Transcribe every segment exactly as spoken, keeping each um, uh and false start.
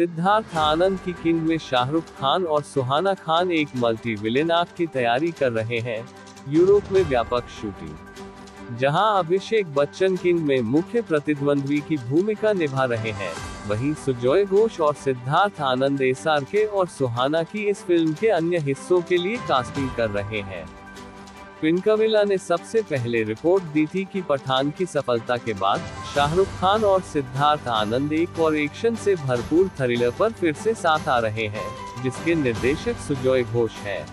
सिद्धार्थ आनंद की किंग में शाहरुख खान और सुहाना खान एक मल्टी विलेन आर्क की तैयारी कर रहे हैं। यूरोप में व्यापक शूटिंग। जहां अभिषेक बच्चन किंग में मुख्य प्रतिद्वंद्वी की भूमिका निभा रहे हैं, वहीं सुजॉय घोष और सिद्धार्थ आनंद एसआरके और सुहाना की इस फिल्म के अन्य हिस्सों के लिए कास्टिंग कर रहे हैं। पिंकविला ने सबसे पहले रिपोर्ट दी थी कि पठान की सफलता के बाद शाहरुख खान और सिद्धार्थ आनंद एक और एक्शन से भरपूर थ्रिलर पर फिर से साथ आ रहे हैं, जिसके निर्देशक सुजॉय घोष हैं।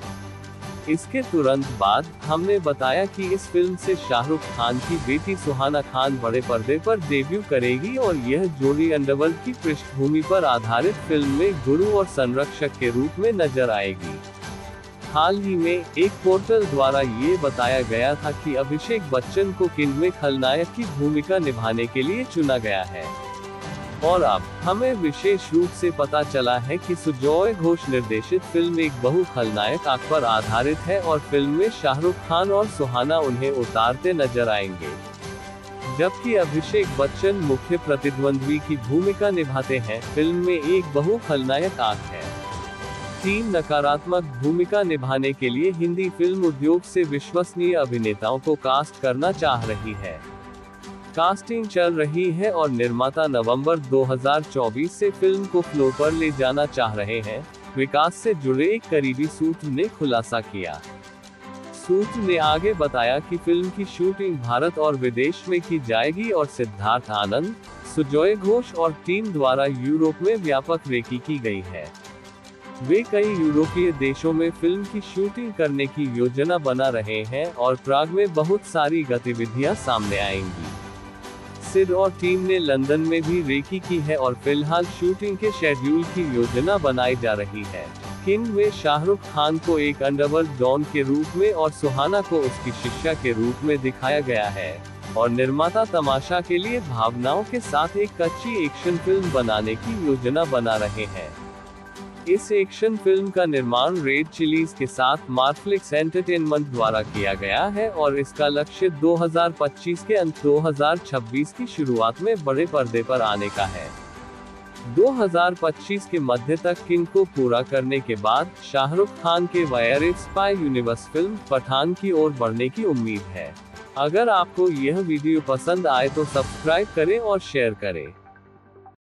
इसके तुरंत बाद हमने बताया कि इस फिल्म से शाहरुख खान की बेटी सुहाना खान बड़े पर्दे पर डेब्यू करेगी और यह जोड़ी अंडरवर्ल्ड की पृष्ठभूमि पर आधारित फिल्म में गुरु और संरक्षक के रूप में नजर आएगी। हाल ही में एक पोर्टल द्वारा ये बताया गया था कि अभिषेक बच्चन को किंग में खलनायक की भूमिका निभाने के लिए चुना गया है और अब हमें विशेष रूप से पता चला है कि सुजॉय घोष निर्देशित फिल्म एक बहु खलनायक आर्क पर आधारित है और फिल्म में शाहरुख खान और सुहाना उन्हें उतारते नजर आएंगे, जबकि अभिषेक बच्चन मुख्य प्रतिद्वंद्वी की भूमिका निभाते हैं। फिल्म में एक बहु खलनायक आर्क है। तीन नकारात्मक भूमिका निभाने के लिए हिंदी फिल्म उद्योग से विश्वसनीय अभिनेताओं को कास्ट करना चाह रही है। कास्टिंग चल रही है और निर्माता नवंबर दो हज़ार चौबीस से फिल्म को फ्लोर पर ले जाना चाह रहे हैं। विकास से जुड़े एक करीबी सूत्र ने खुलासा किया। सूत्र ने आगे बताया कि फिल्म की शूटिंग भारत और विदेश में की जाएगी और सिद्धार्थ आनंद, सुजॉय घोष और टीम द्वारा यूरोप में व्यापक रेकी की गई है। वे कई यूरोपीय देशों में फिल्म की शूटिंग करने की योजना बना रहे हैं और प्राग में बहुत सारी गतिविधियां सामने आएंगी। सिद और टीम ने लंदन में भी रेकी की है और फिलहाल शूटिंग के शेड्यूल की योजना बनाई जा रही है। किंग में शाहरुख खान को एक अंडरवर्ल्ड डॉन के रूप में और सुहाना को उसकी शिष्या के रूप में दिखाया गया है और निर्माता तमाशा के लिए भावनाओं के साथ एक कच्ची एक्शन फिल्म बनाने की योजना बना रहे हैं। इस एक्शन फिल्म का निर्माण रेड चिलीज के साथ मैट्रिक्स एंटरटेनमेंट द्वारा किया गया है और इसका लक्ष्य दो हज़ार पच्चीस के अंत दो हज़ार छब्बीस की शुरुआत में बड़े पर्दे पर आने का है। दो हज़ार पच्चीस के मध्य तक किंग को पूरा करने के बाद शाहरुख खान के wire spy universe film Pathaan की ओर बढ़ने की उम्मीद है। अगर आपको यह वीडियो पसंद आए तो सब्सक्राइब करें और शेयर करें।